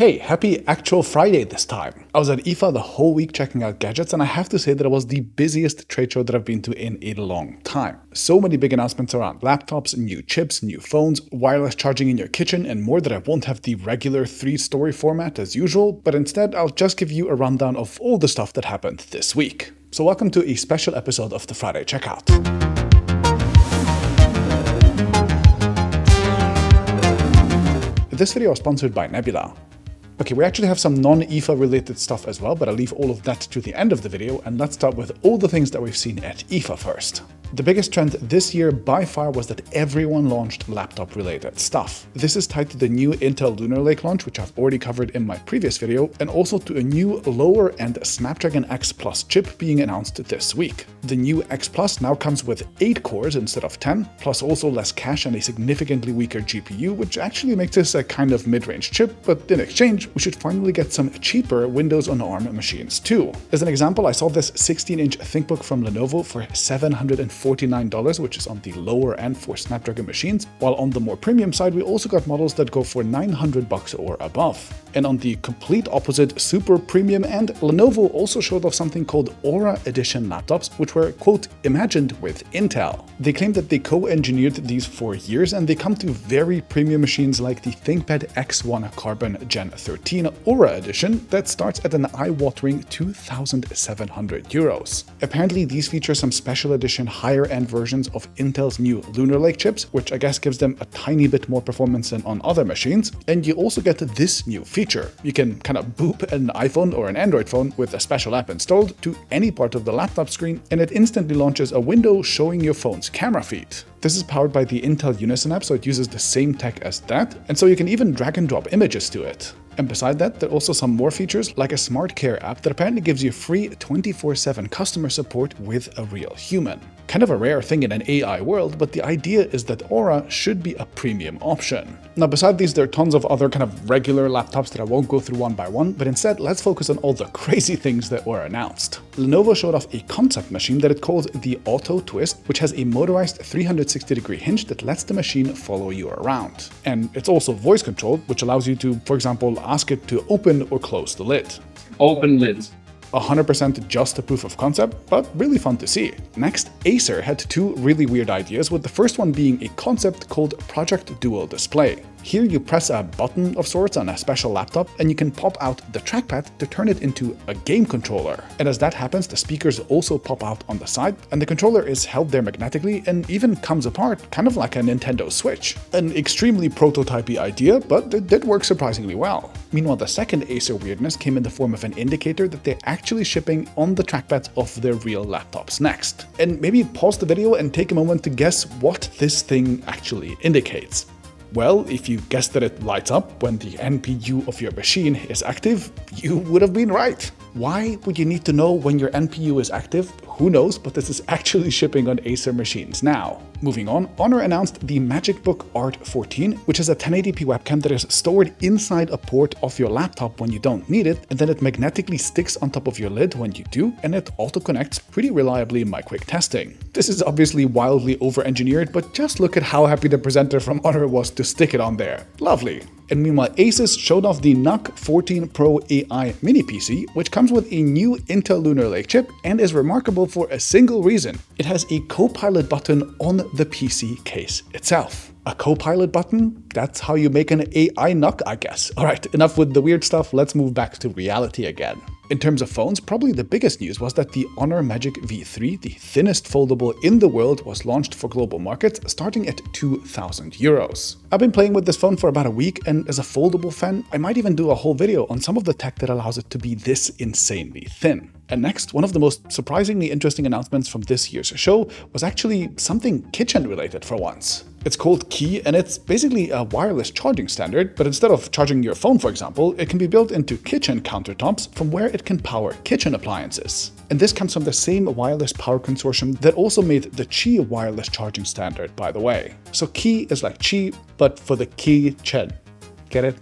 Hey, happy actual Friday this time. I was at IFA the whole week checking out gadgets, and I have to say that it was the busiest trade show that I've been to in a long time. So many big announcements around laptops, new chips, new phones, wireless charging in your kitchen, and more that I won't have the regular three-story format as usual, but instead I'll just give you a rundown of all the stuff that happened this week. So welcome to a special episode of the Friday Checkout. This video is sponsored by Nebula. Okay, we actually have some non-IFA related stuff as well, but I'll leave all of that to the end of the video, and let's start with all the things that we've seen at IFA first. The biggest trend this year by far was that everyone launched laptop-related stuff. This is tied to the new Intel Lunar Lake launch, which I've already covered in my previous video, and also to a new lower-end Snapdragon X Plus chip being announced this week. The new X Plus now comes with 8 cores instead of 10, plus also less cache and a significantly weaker GPU, which actually makes this a kind of mid-range chip, but in exchange, we should finally get some cheaper Windows on ARM machines too. As an example, I saw this 16-inch ThinkBook from Lenovo for $749, which is on the lower end for Snapdragon machines, while on the more premium side we also got models that go for $900 or above. And on the complete opposite, super premium end, Lenovo also showed off something called Aura Edition laptops, which were, quote, imagined with Intel. They claim that they co-engineered these for years, and they come to very premium machines like the ThinkPad X1 Carbon Gen 13 Aura Edition that starts at an eye-watering €2,700. Apparently these feature some special edition higher-end versions of Intel's new Lunar Lake chips, which I guess gives them a tiny bit more performance than on other machines, and you also get this new feature. You can kind of boop an iPhone or an Android phone with a special app installed to any part of the laptop screen, and it instantly launches a window showing your phone's camera feed. This is powered by the Intel Unison app, so it uses the same tech as that, and so you can even drag and drop images to it. And beside that, there are also some more features, like a smart care app that apparently gives you free 24/7 customer support with a real human. Kind of a rare thing in an AI world, but the idea is that Aura should be a premium option. Now, beside these, there are tons of other kind of regular laptops that I won't go through one by one, but instead, let's focus on all the crazy things that were announced. Lenovo showed off a concept machine that it calls the Auto Twist, which has a motorized 360-degree hinge that lets the machine follow you around. And it's also voice-controlled, which allows you to, for example, ask it to open or close the lid. Open lids. 100% just a proof of concept, but really fun to see. Next, Acer had two really weird ideas, with the first one being a concept called Project Dual Display. Here you press a button of sorts on a special laptop, and you can pop out the trackpad to turn it into a game controller. And as that happens, the speakers also pop out on the side, and the controller is held there magnetically and even comes apart, kind of like a Nintendo Switch. An extremely prototypey idea, but it did work surprisingly well. Meanwhile, the second Acer weirdness came in the form of an indicator that they're actually shipping on the trackpads of their real laptops next. And maybe pause the video and take a moment to guess what this thing actually indicates. Well, if you guessed that it lights up when the NPU of your machine is active, you would have been right. Why would you need to know when your NPU is active? Who knows, but this is actually shipping on Acer machines now. Moving on, Honor announced the MagicBook Art 14, which is a 1080p webcam that is stored inside a port of your laptop when you don't need it, and then it magnetically sticks on top of your lid when you do, and it auto-connects pretty reliably in my quick testing. This is obviously wildly over-engineered, but just look at how happy the presenter from Honor was to stick it on there. Lovely. And meanwhile, Asus showed off the NUC 14 Pro AI mini PC, which comes with a new Intel Lunar Lake chip and is remarkable for a single reason. It has a Copilot button on the PC case itself. A Copilot button? That's how you make an AI NUC, I guess. Alright, enough with the weird stuff, let's move back to reality again. In terms of phones, probably the biggest news was that the Honor Magic V3, the thinnest foldable in the world, was launched for global markets, starting at €2,000. I've been playing with this phone for about a week, and as a foldable fan, I might even do a whole video on some of the tech that allows it to be this insanely thin. And next, one of the most surprisingly interesting announcements from this year's show was actually something kitchen-related for once. It's called Qi, and it's basically a wireless charging standard, but instead of charging your phone, for example, it can be built into kitchen countertops from where it can power kitchen appliances. And this comes from the same wireless power consortium that also made the Qi wireless charging standard, by the way. So Qi is like Qi, but for the kitchen. Get it?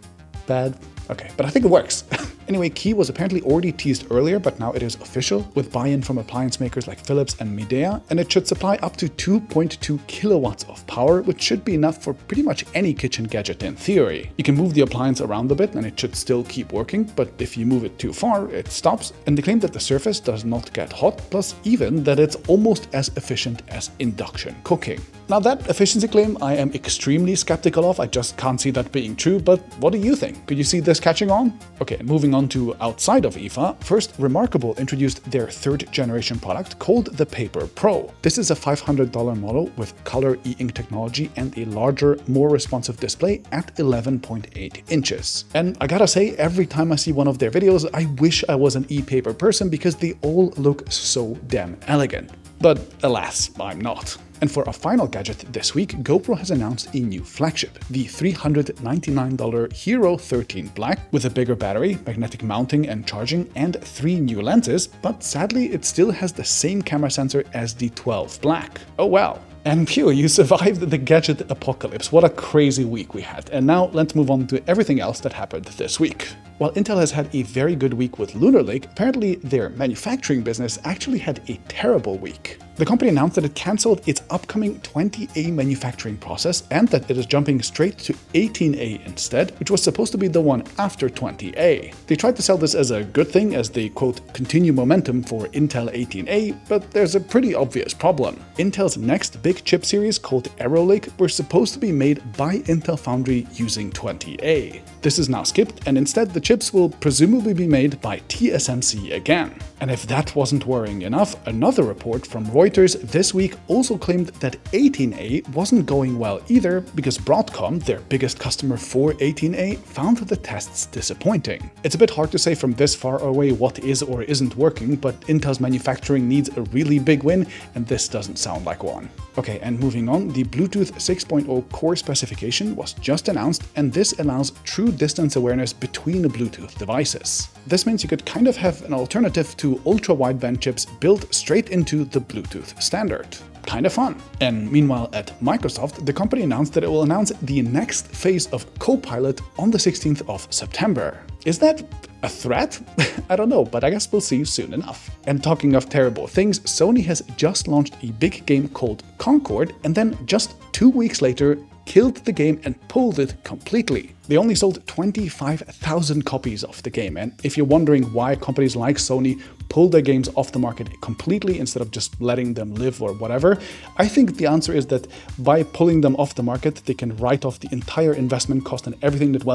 Bad? Okay, but I think it works. Anyway, Qi was apparently already teased earlier, but now it is official with buy-in from appliance makers like Philips and Midea, and it should supply up to 2.2 kilowatts of power, which should be enough for pretty much any kitchen gadget in theory. You can move the appliance around a bit and it should still keep working, but if you move it too far, it stops. And they claim that the surface does not get hot, plus even that it's almost as efficient as induction cooking. Now that efficiency claim I am extremely skeptical of, I just can't see that being true, but what do you think? Could you see this catching on? Okay, moving on to outside of IFA, first Remarkable introduced their third generation product called the Paper Pro. This is a $500 model with color e-ink technology and a larger, more responsive display at 11.8 inches. And I gotta say, every time I see one of their videos, I wish I was an e-paper person because they all look so damn elegant. But alas, I'm not. And for our final gadget this week, GoPro has announced a new flagship, the $399 Hero 13 Black, with a bigger battery, magnetic mounting and charging, and 3 new lenses, but sadly it still has the same camera sensor as the 12 Black. Oh well. And phew, you survived the gadget apocalypse. What a crazy week we had. And now let's move on to everything else that happened this week. While Intel has had a very good week with Lunar Lake, apparently their manufacturing business actually had a terrible week. The company announced that it cancelled its upcoming 20A manufacturing process and that it is jumping straight to 18A instead, which was supposed to be the one after 20A. They tried to sell this as a good thing as they, quote, continue momentum for Intel 18A, but there's a pretty obvious problem. Intel's next big chip series, called Arrow Lake, were supposed to be made by Intel Foundry using 20A. This is now skipped, and instead the chips will presumably be made by TSMC again. And if that wasn't worrying enough, another report from Reuters this week also claimed that 18A wasn't going well either, because Broadcom, their biggest customer for 18A, found the tests disappointing. It's a bit hard to say from this far away what is or isn't working, but Intel's manufacturing needs a really big win, and this doesn't sound like one. Okay, and moving on, the Bluetooth 6.0 core specification was just announced, and this allows true distance awareness between Bluetooth devices. This means you could kind of have an alternative to ultra-wideband chips built straight into the Bluetooth standard. Kind of fun. And meanwhile at Microsoft, the company announced that it will announce the next phase of Copilot on the 16th of September. Is that a threat? I don't know, but I guess we'll see soon enough. And talking of terrible things, Sony has just launched a big game called Concord, and then just 2 weeks later, killed the game and pulled it completely. They only sold 25,000 copies of the game, and if you're wondering why companies like Sony pull their games off the market completely instead of just letting them live or whatever, I think the answer is that by pulling them off the market, they can write off the entire investment cost and everything that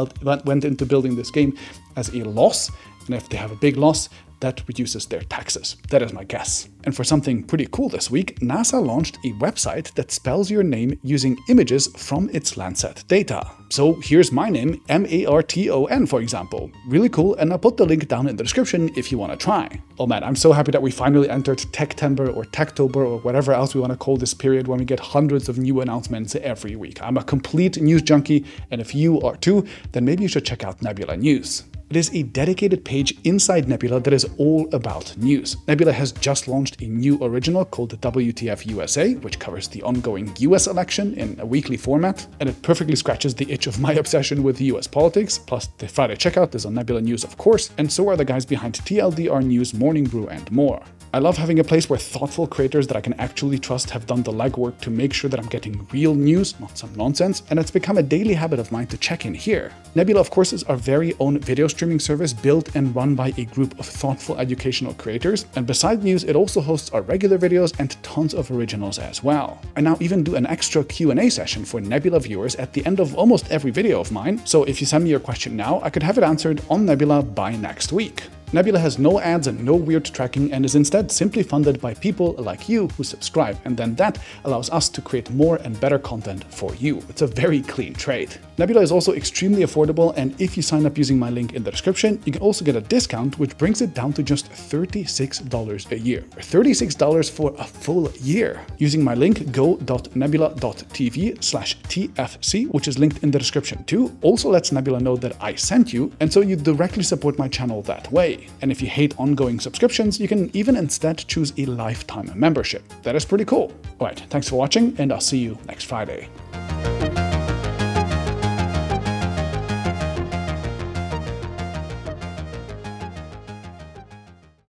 went into building this game as a loss, and if they have a big loss, that reduces their taxes. That is my guess. And for something pretty cool this week, NASA launched a website that spells your name using images from its Landsat data. So here's my name, M-A-R-T-O-N, for example. Really cool, and I'll put the link down in the description if you want to try. Oh man, I'm so happy that we finally entered Techtember or Techtober or whatever else we want to call this period when we get hundreds of new announcements every week. I'm a complete news junkie, and if you are too, then maybe you should check out Nebula News. It is a dedicated page inside Nebula that is all about news. Nebula has just launched a new original called WTF USA, which covers the ongoing US election in a weekly format, and it perfectly scratches the itch of my obsession with US politics, plus the Friday checkout is on Nebula News of course, and so are the guys behind TLDR News, Morning Brew and more. I love having a place where thoughtful creators that I can actually trust have done the legwork to make sure that I'm getting real news, not some nonsense, and it's become a daily habit of mine to check in here. Nebula, of course, is our very own video streaming service built and run by a group of thoughtful educational creators, and beside news, it also hosts our regular videos and tons of originals as well. I now even do an extra Q&A session for Nebula viewers at the end of almost every video of mine, so if you send me your question now, I could have it answered on Nebula by next week. Nebula has no ads and no weird tracking and is instead simply funded by people like you who subscribe, and then that allows us to create more and better content for you. It's a very clean trade. Nebula is also extremely affordable, and if you sign up using my link in the description, you can also get a discount, which brings it down to just $36 a year. $36 for a full year. Using my link go.nebula.tv/tfc, which is linked in the description too, also lets Nebula know that I sent you, and so you directly support my channel that way. And if you hate ongoing subscriptions, you can even instead choose a lifetime membership. That is pretty cool. Alright, thanks for watching, and I'll see you next Friday.